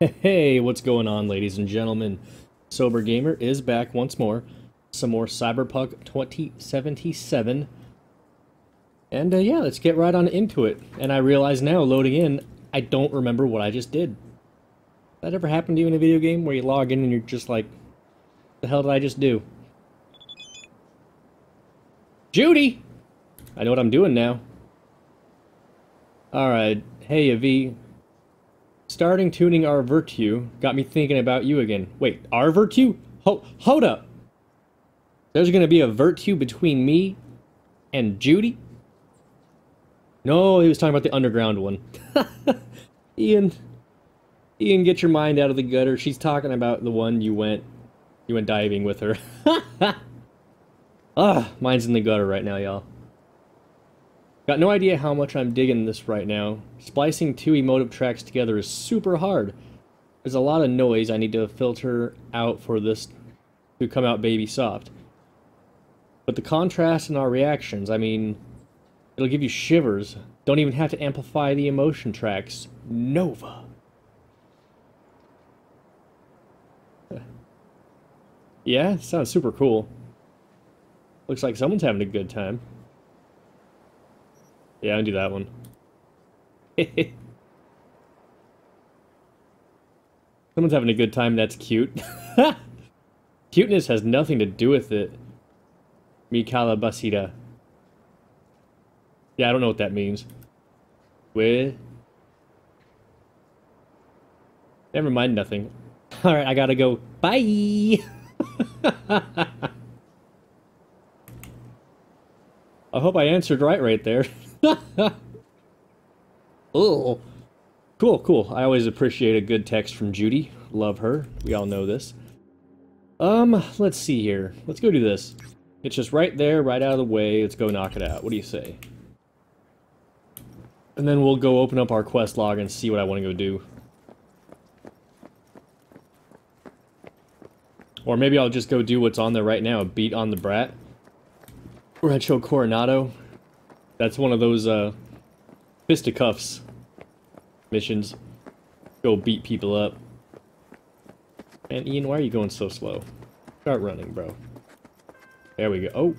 Hey, what's going on, ladies and gentlemen? Sober Gamer is back once more. Some more Cyberpunk 2077. And yeah, let's get right on into it. And I realize now, loading in, I don't remember what I just did. That ever happened to you in a video game where you log in and you're just like, what the hell did I just do? Judy! I know what I'm doing now. Alright, hey V. Starting tuning our virtue got me thinking about you again. Wait, our virtue? Hold up. There's gonna be a virtue between me and Judy? No, he was talking about the underground one. Ian, get your mind out of the gutter. She's talking about the one you went diving with her. Ah, mine's in the gutter right now, y'all. Got no idea how much I'm digging this right now. Splicing two emotive tracks together is super hard. There's a lot of noise I need to filter out for this to come out baby soft. But the contrast in our reactions, I mean, it'll give you shivers. Don't even have to amplify the emotion tracks. Nova. Yeah, sounds super cool. Looks like someone's having a good time. Yeah, I'll do that one. Someone's having a good time, that's cute. Cuteness has nothing to do with it. Mi calabacita. Yeah, I don't know what that means. With... Never mind, nothing. Alright, I gotta go. Bye! I hope I answered right there. Oh, cool. I always appreciate a good text from Judy. Love her. We all know this. Let's see here. Let's go do this. It's just right there, right out of the way. Let's go knock it out. What do you say? And then we'll go open up our quest log and see what I want to go do. Or maybe I'll just go do what's on there right now, beat on the brat. Rachel Coronado. That's one of those fisticuffs missions. Go beat people up. Man, Ian, why are you going so slow? Start running, bro. There we go. Oh.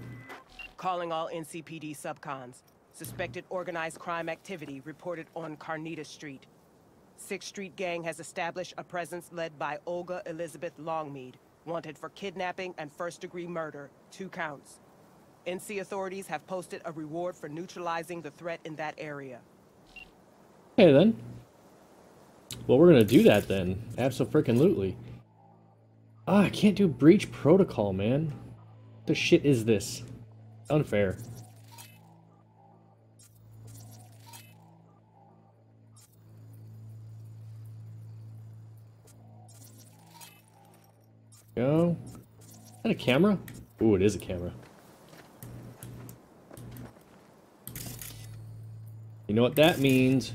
Calling all NCPD subcons. Suspected organized crime activity reported on Carnita Street. Sixth Street Gang has established a presence led by Olga Elizabeth Longmead, wanted for kidnapping and first-degree murder, 2 counts. NC authorities have posted a reward for neutralizing the threat in that area. Okay, then. Well, we're going to do that, then. Abso-freaking-lutely. Ah, I can't do breach protocol, man. What the shit is this? Unfair. Go. Is that a camera? Ooh, it is a camera. You know what that means?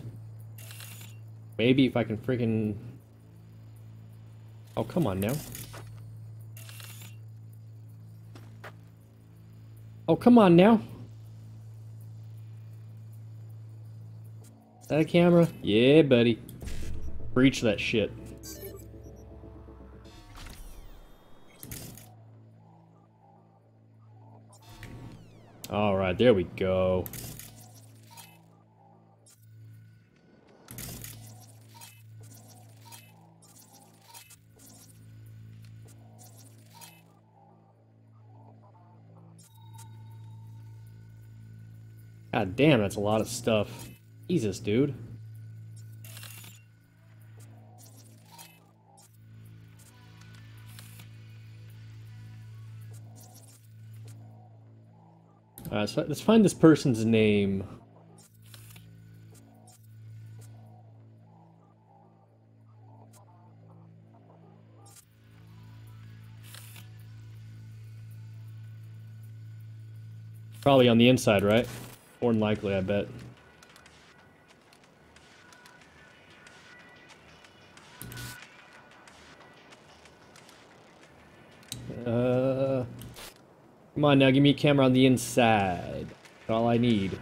Maybe if I can freaking... Oh, come on now. Oh, come on now. Is that a camera? Yeah, buddy. Breach that shit. Alright, there we go. God damn, that's a lot of stuff. Jesus, dude. Alright, so let's find this person's name. Probably on the inside, right? More than likely, I bet. Come on now, give me a camera on the inside. That's all I need.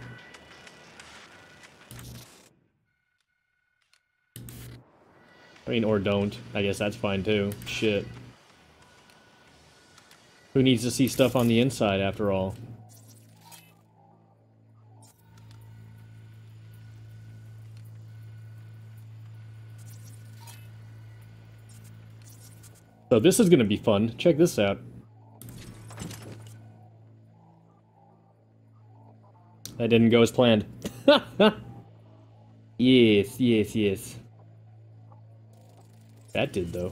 Oh mean, or don't. I guess that's fine too. Shit. Who needs to see stuff on the inside after all? So this is gonna be fun. Check this out. That didn't go as planned. Yes, yes, yes. That did, though.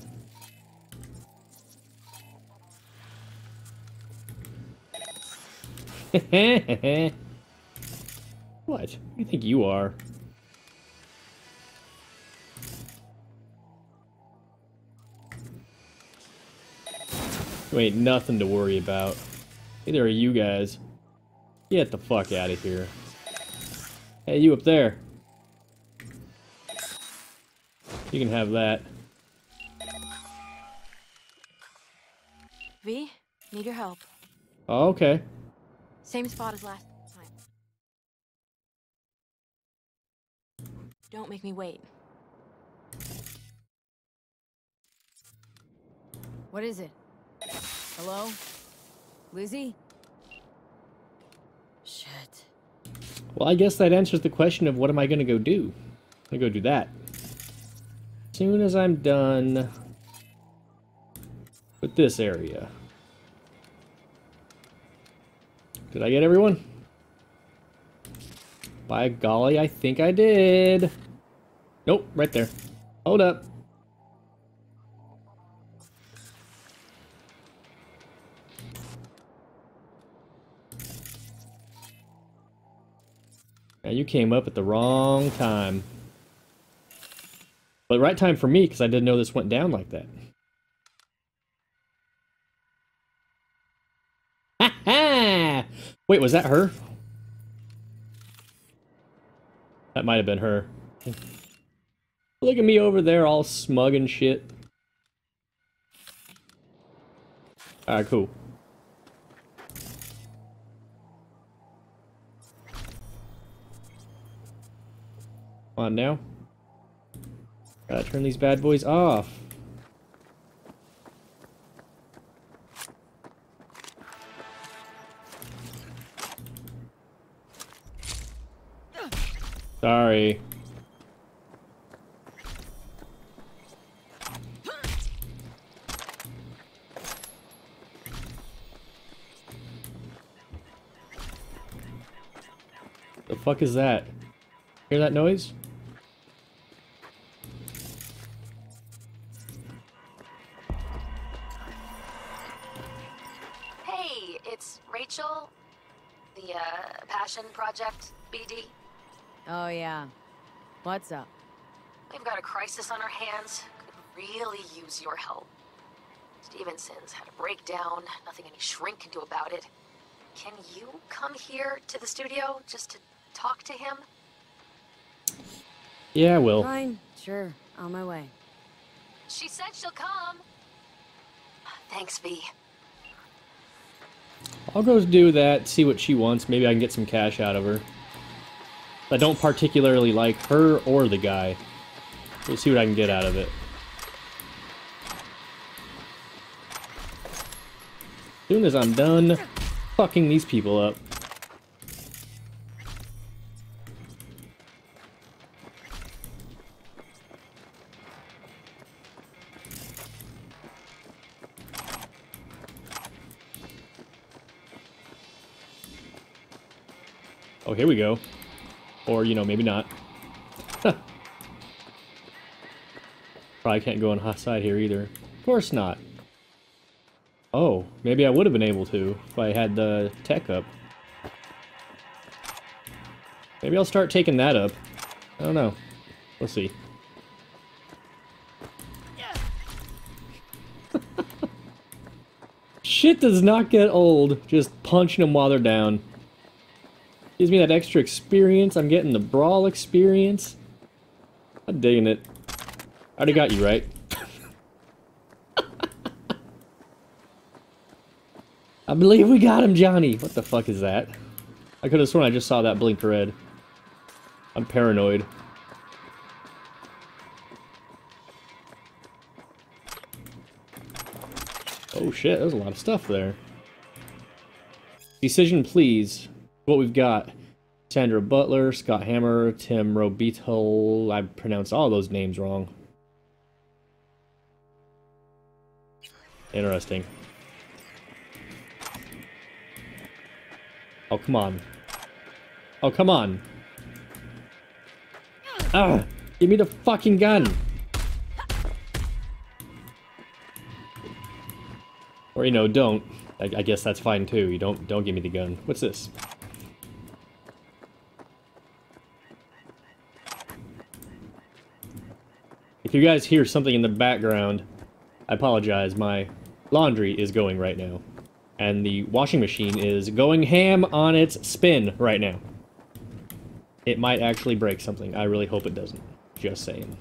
What? Who do you think you are? You ain't nothing to worry about. Neither are you guys. Get the fuck out of here. Hey, you up there. You can have that. V, need your help. Oh, okay. Same spot as last time. Don't make me wait. What is it? Hello? Lizzie? Shit. Well, I guess that answers the question of what am I gonna go do? I'm gonna go do that. As soon as I'm done with this area. Did I get everyone? By golly, I think I did. Nope, right there. Hold up. Now you came up at the wrong time. But right time for me, because I didn't know this went down like that. Wait, was that her? That might have been her. Look at me over there all smug and shit. Alright, cool. Come on now. Gotta turn these bad boys off. Sorry. The fuck is that? Hear that noise? Hey, it's Rachel, the Passion Project, BD. Oh, yeah. What's up? We've got a crisis on our hands. Could really use your help. Stevenson's had a breakdown. Nothing any shrink can do about it. Can you come here to the studio just to talk to him? Yeah, I will. Fine. Sure. On my way. She said she'll come. Thanks, V. I'll go do that, see what she wants. Maybe I can get some cash out of her. I don't particularly like her or the guy. We'll see what I can get out of it. As soon as I'm done fucking these people up. Oh, here we go. Or, you know, maybe not. Probably can't go on hot side here either. Of course not. Oh, maybe I would have been able to if I had the tech up. Maybe I'll start taking that up. I don't know. We'll see. Shit does not get old. Just punching them while they're down. Gives me that extra experience. I'm getting the brawl experience. I'm digging it. I already got you, right? I believe we got him, Johnny. What the fuck is that? I could have sworn I just saw that blink red. I'm paranoid. Oh shit, there's a lot of stuff there. Decision, please. What we've got: Sandra Butler, Scott Hammer, Tim Robito. I pronounced all those names wrong. Interesting. Oh, come on. Oh, come on. Ah! Give me the fucking gun! Or, you know, don't. I guess that's fine, too. You don't give me the gun. What's this? If you guys hear something in the background, I apologize. My laundry is going right now. And the washing machine is going ham on its spin right now. It might actually break something. I really hope it doesn't. Just saying.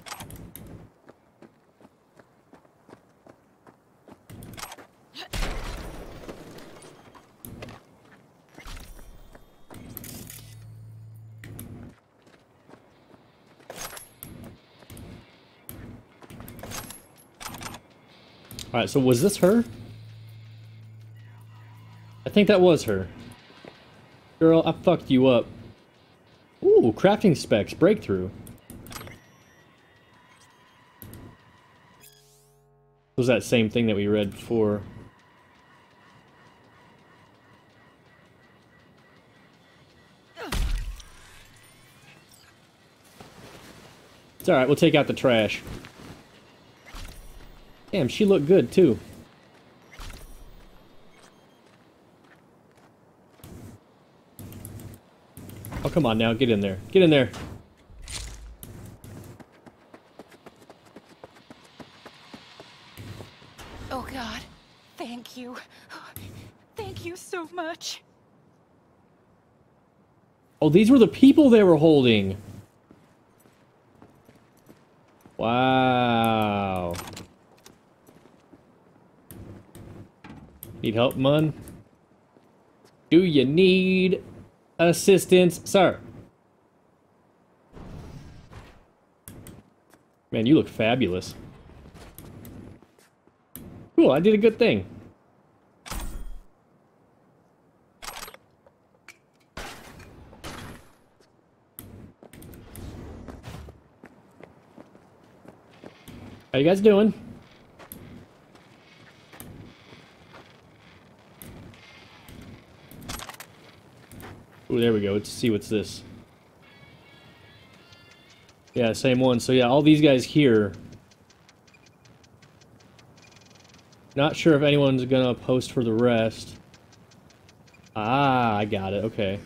Alright, so was this her? I think that was her. Girl, I fucked you up. Ooh, crafting specs, breakthrough. It was that same thing that we read before. It's alright, we'll take out the trash. Damn, she looked good too. Oh, come on now, get in there. Get in there. Oh God, thank you. Thank you so much. Oh, these were the people they were holding. Wow. Need help, man? Do you need assistance, sir? Man, you look fabulous. Cool, I did a good thing. How you guys doing? Oh, there we go. Let's see what's this. Yeah, same one. So yeah, all these guys here. Not sure if anyone's gonna post for the rest. Ah, I got it. Okay.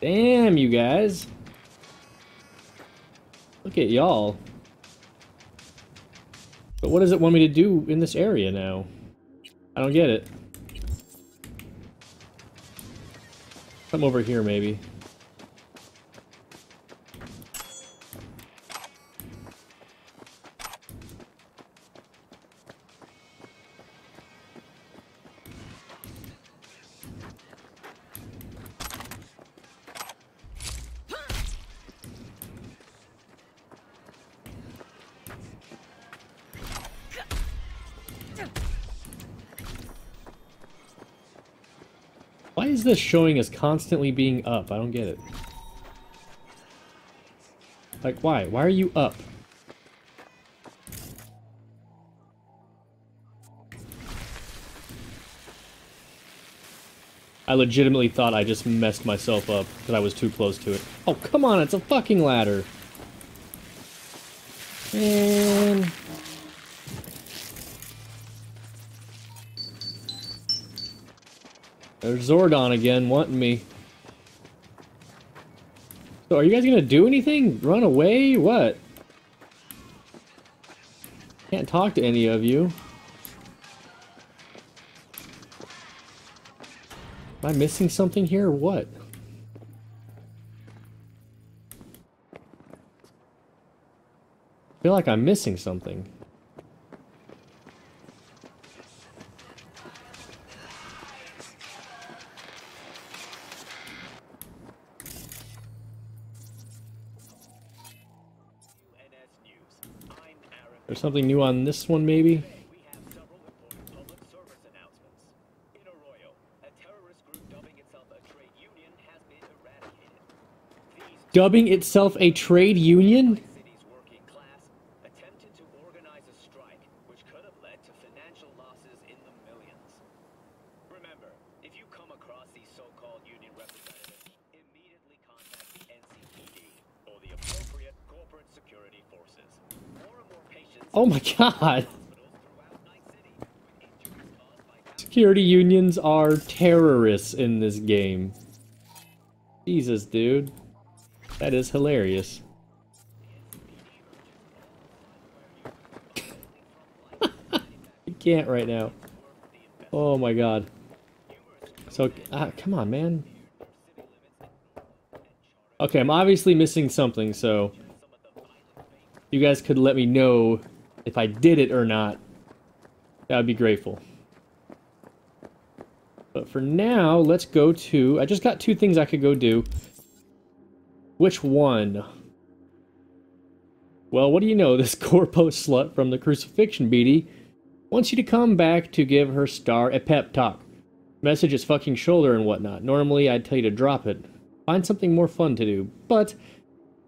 Damn, you guys. Look at y'all. But what does it want me to do in this area now? I don't get it. Come over here, maybe. Why is this showing as constantly being up? I don't get it. Like, why? Why are you up? I legitimately thought I just messed myself up because I was too close to it. Oh, come on, it's a fucking ladder. Man. There's Zordon again, wanting me. So are you guys gonna do anything? Run away? What? Can't talk to any of you. Am I missing something here or what? I feel like I'm missing something. There's something new on this one, maybe? We have several reports of service announcements. In Arroyo, a terrorist group dubbing itself a trade union has been eradicated. Dubbing itself a trade union? City's working class attempted to organize a strike, which could have led to financial losses in the millions. Remember, if you come across these so-called union representatives, immediately contact the NCPD or the appropriate corporate security forces. Oh my god! Security unions are terrorists in this game. Jesus, dude. That is hilarious. You can't right now. Oh my god. So, come on, man. Okay, I'm obviously missing something, so... You guys could let me know... If I did it or not, that would be grateful. But for now, let's go to... I just got two things I could go do. Which one? Well, what do you know? This corpo slut from the Crucifixion BD wants you to come back to give her star a pep talk. Message his fucking shoulder and whatnot. Normally, I'd tell you to drop it. Find something more fun to do. But,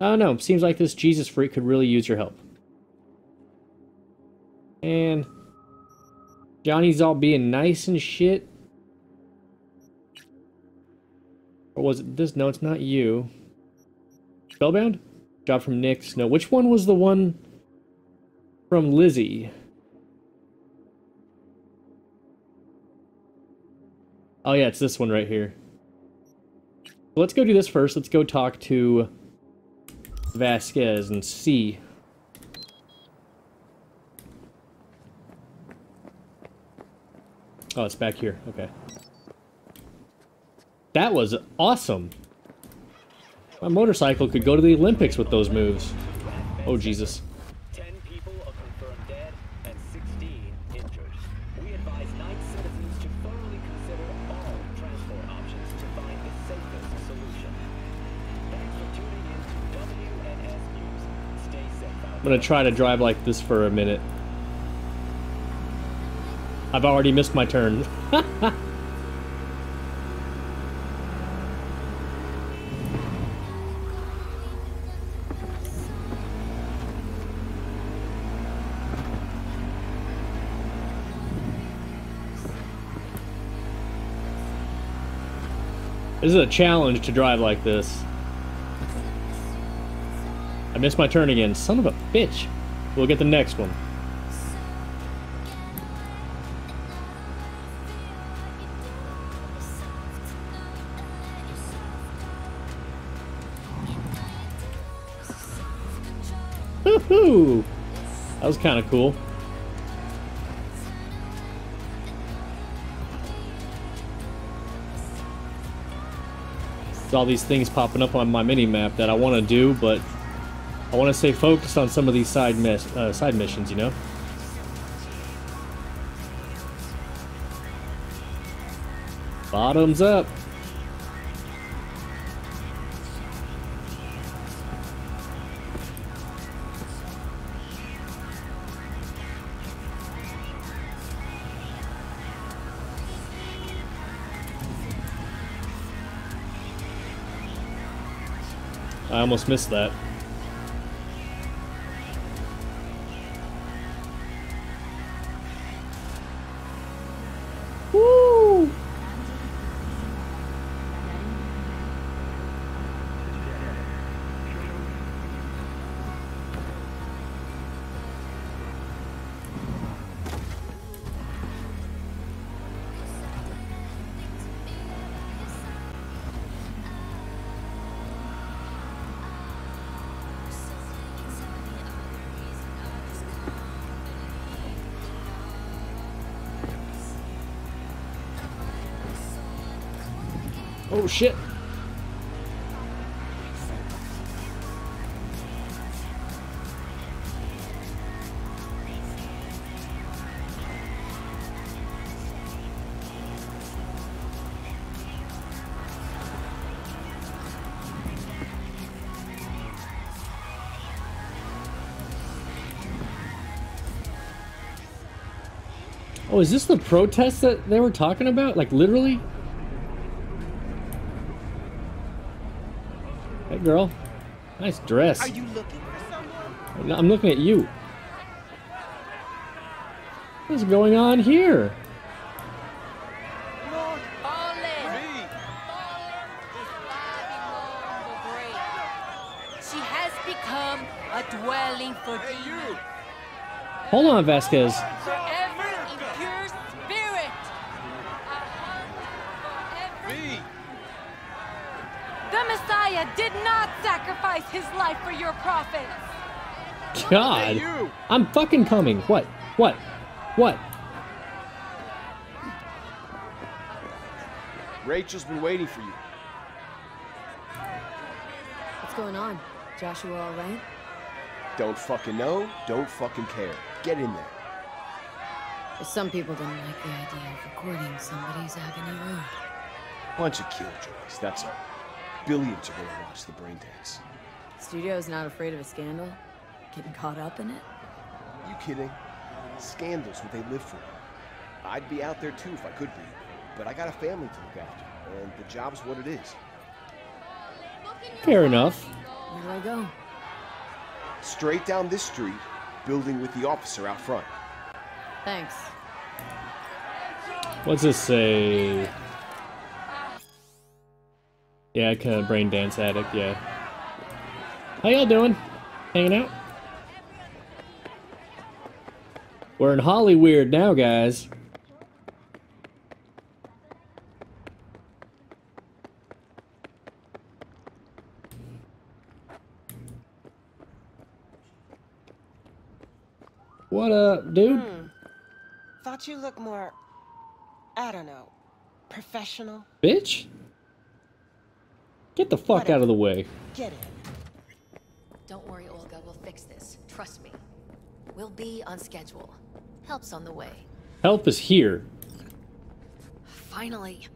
I don't know. Seems like this Jesus freak could really use your help. And Johnny's all being nice and shit. Or was it this? No, it's not you. Spellbound? Job from Nick Snow. Which one was the one from Lizzie? Oh yeah, it's this one right here. So let's go do this first. Let's go talk to Vasquez and see. Oh, it's back here. Okay. That was awesome. My motorcycle could go to the Olympics with those moves. Oh, Jesus. 10 people are confirmed dead and 16 injured. We advise 9 citizens to thoroughly consider all transport options to find the safest solution. Thanks for tuning in to WNS News. Stay safe. I'm going to try to drive like this for a minute. I've already missed my turn. This is a challenge to drive like this. I missed my turn again. Son of a bitch. We'll get the next one. Woohoo! That was kind of cool. There's all these things popping up on my mini-map that I want to do, but I want to stay focused on some of these side missions, you know? Bottoms up! I almost missed that. Woo! Oh shit. Oh, is this the protest that they were talking about? Like, literally? Hey, girl. Nice dress. Are you looking for someone? I'm looking at you. What's going on here? She has become a dwelling for you. Hold on, Vasquez. Did not sacrifice his life for your profits. God, I'm fucking coming. What? Rachel's been waiting for you. What's going on? Joshua all right? Don't fucking know. Don't fucking care. Get in there. Some people don't like the idea of recording somebody's agony road. Bunch of killjoys, that's all. Billions are going to watch the brain dance. Studio's not afraid of a scandal? Getting caught up in it? You kidding? Scandal's what they live for. I'd be out there too if I could be, but I got a family to look after, and the job's what it is. Fair enough. Where do I go? Straight down this street, building with the officer out front. Thanks. What's this say? Yeah, kind of brain dance addict, yeah. How y'all doing? Hanging out? We're in Hollyweird now, guys. What up, dude? Thought you looked more, I don't know, professional. Bitch? Get the fuck out of the way. Get in. Don't worry, Olga. We'll fix this. Trust me. We'll be on schedule. Help's on the way. Help is here. Finally.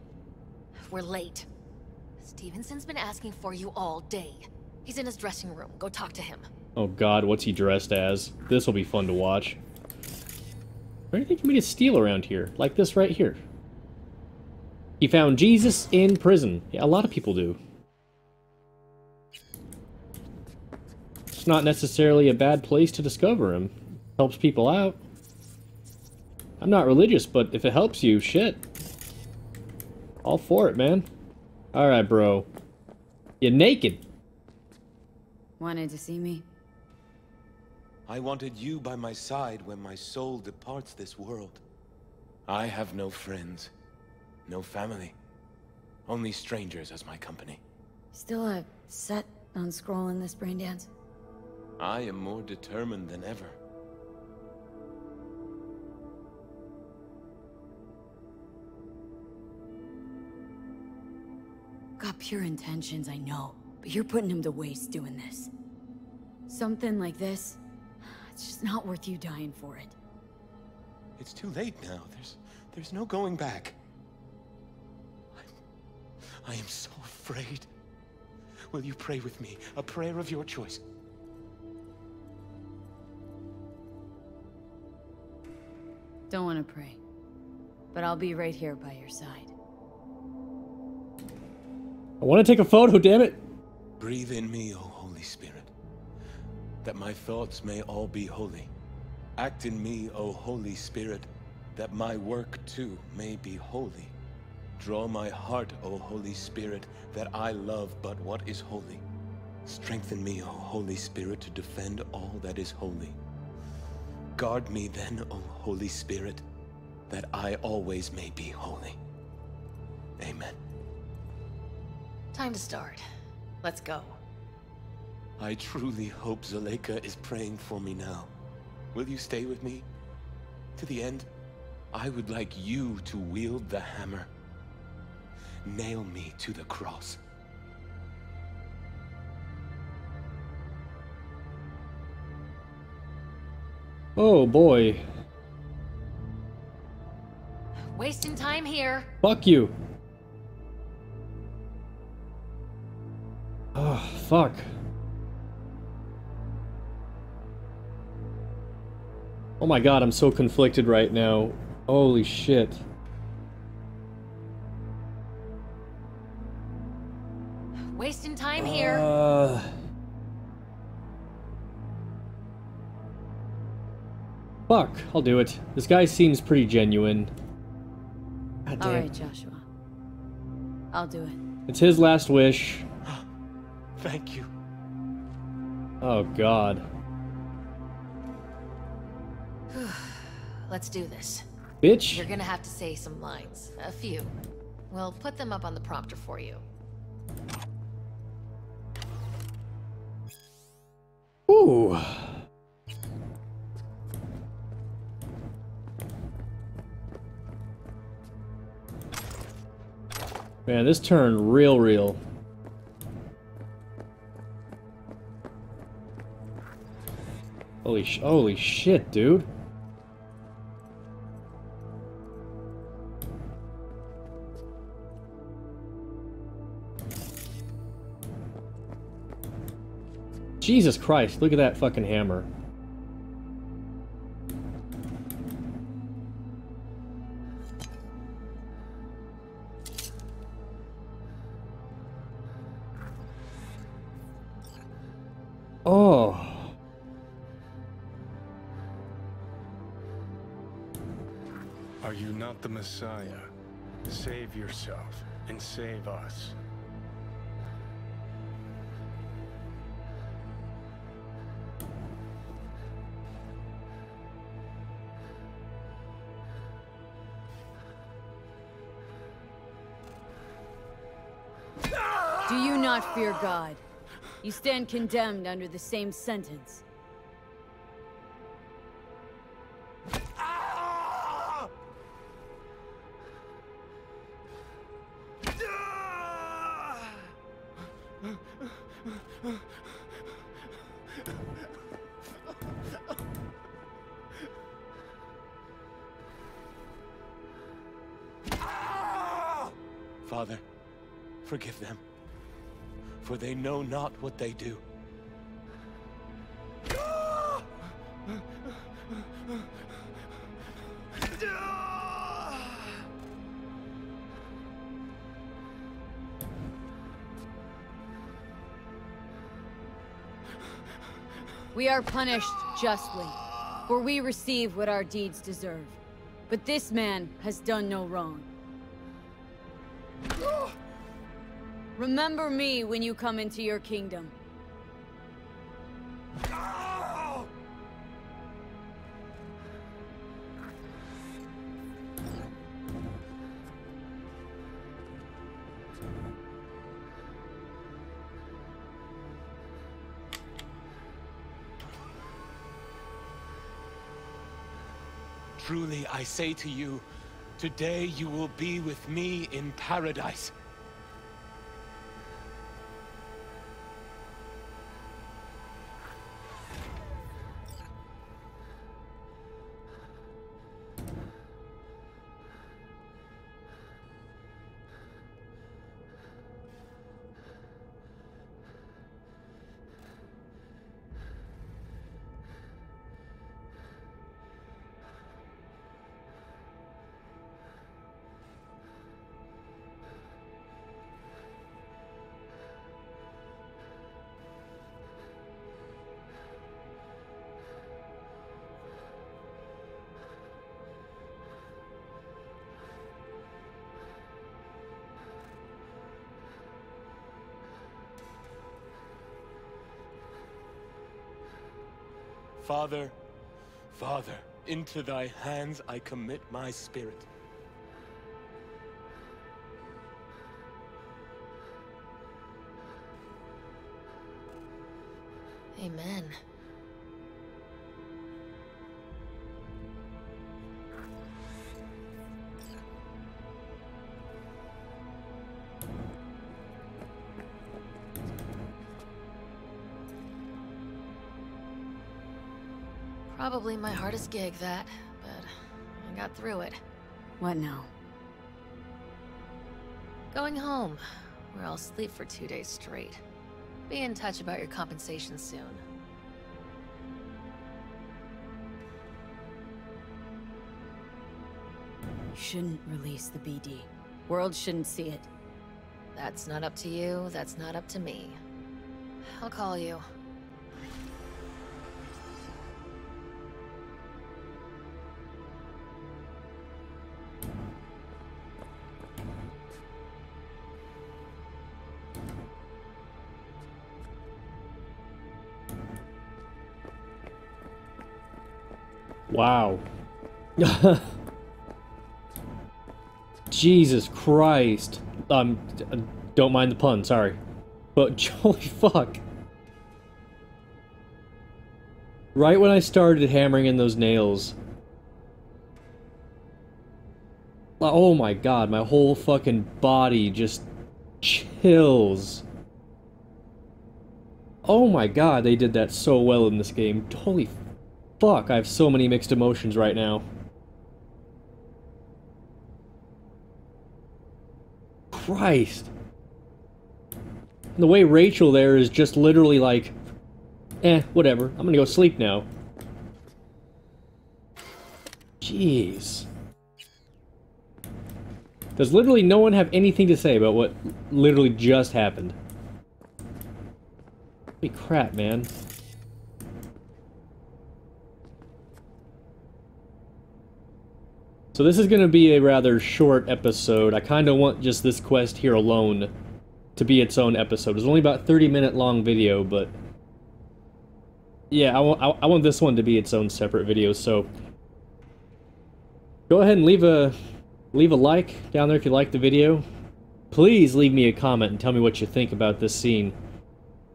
We're late. Stevenson's been asking for you all day. He's in his dressing room. Go talk to him. Oh God, what's he dressed as? This will be fun to watch. Is there anything for me to steal around here? Like this right here. He found Jesus in prison. Yeah, a lot of people do. It's not necessarily a bad place to discover him. Helps people out. I'm not religious, but if it helps you, shit. All for it, man. Alright, bro. You're naked. Wanted to see me? I wanted you by my side when my soul departs this world. I have no friends, no family, only strangers as my company. Still set on scrolling this brain dance? I am more determined than ever. Got pure intentions, I know, but you're putting him to waste doing this. Something like this, it's just not worth you dying for it. It's too late now. There's no going back. I am so afraid. Will you pray with me? A prayer of your choice. Don't want to pray, but I'll be right here by your side. I want to take a photo, damn it. Breathe in me, O Holy Spirit, that my thoughts may all be holy. Act in me, O Holy Spirit, that my work too may be holy. Draw my heart, O Holy Spirit, that I love but what is holy. Strengthen me, O Holy Spirit, to defend all that is holy. Guard me then, O Holy Spirit, that I always may be holy. Amen. Time to start. Let's go. I truly hope Zaleika is praying for me now. Will you stay with me? To the end, I would like you to wield the hammer. Nail me to the cross. Oh boy. Wasting time here. Fuck you. Oh, fuck. Oh my God, I'm so conflicted right now. Holy shit. Wasting time here. Fuck, I'll do it. This guy seems pretty genuine. God damn. All right, Joshua. I'll do it. It's his last wish. Thank you. Oh, God. Let's do this. Bitch. You're gonna have to say some lines. A few. We'll put them up on the prompter for you. Ooh. Man, this turned real. Holy shit, dude. Jesus Christ, look at that fucking hammer. Oh. Are you not the Messiah? Save yourself and save us. Fear God. You stand condemned under the same sentence. Father, forgive them. For they know not what they do. We are punished justly, for we receive what our deeds deserve. But this man has done no wrong. Remember me when you come into your kingdom. No! Truly, I say to you, today you will be with me in paradise. Father, Father, into thy hands I commit my spirit. Amen. Probably my hardest gig, that, but I got through it. What now? Going home, where I'll sleep for 2 days straight. Be in touch about your compensation soon. You shouldn't release the BD. World shouldn't see it. That's not up to you. That's not up to me. I'll call you. Wow. Jesus Christ. Don't mind the pun, sorry. But holy fuck. Right when I started hammering in those nails. Oh my god, my whole fucking body just chills. Oh my god, they did that so well in this game. Holy fuck, I have so many mixed emotions right now. Christ. And the way Rachel there is just literally like, eh, whatever, I'm gonna go sleep now. Jeez. Does literally no one have anything to say about what literally just happened? Holy crap, man. So this is going to be a rather short episode. I kind of want just this quest here alone to be its own episode. It's only about a 30-minute long video, but... yeah, I want this one to be its own separate video, so... go ahead and leave a like down there if you like the video. Please leave me a comment and tell me what you think about this scene.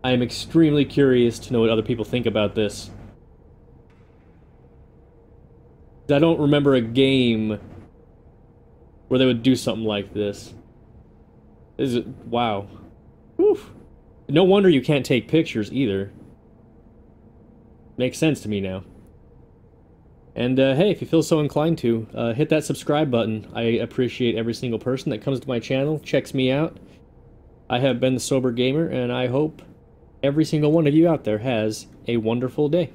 I am extremely curious to know what other people think about this. I don't remember a game where they would do something like this. Is it? Wow. Oof. No wonder you can't take pictures either. Makes sense to me now. And hey, if you feel so inclined to, hit that subscribe button. I appreciate every single person that comes to my channel, checks me out. I have been ThatSoberGamer, and I hope every single one of you out there has a wonderful day.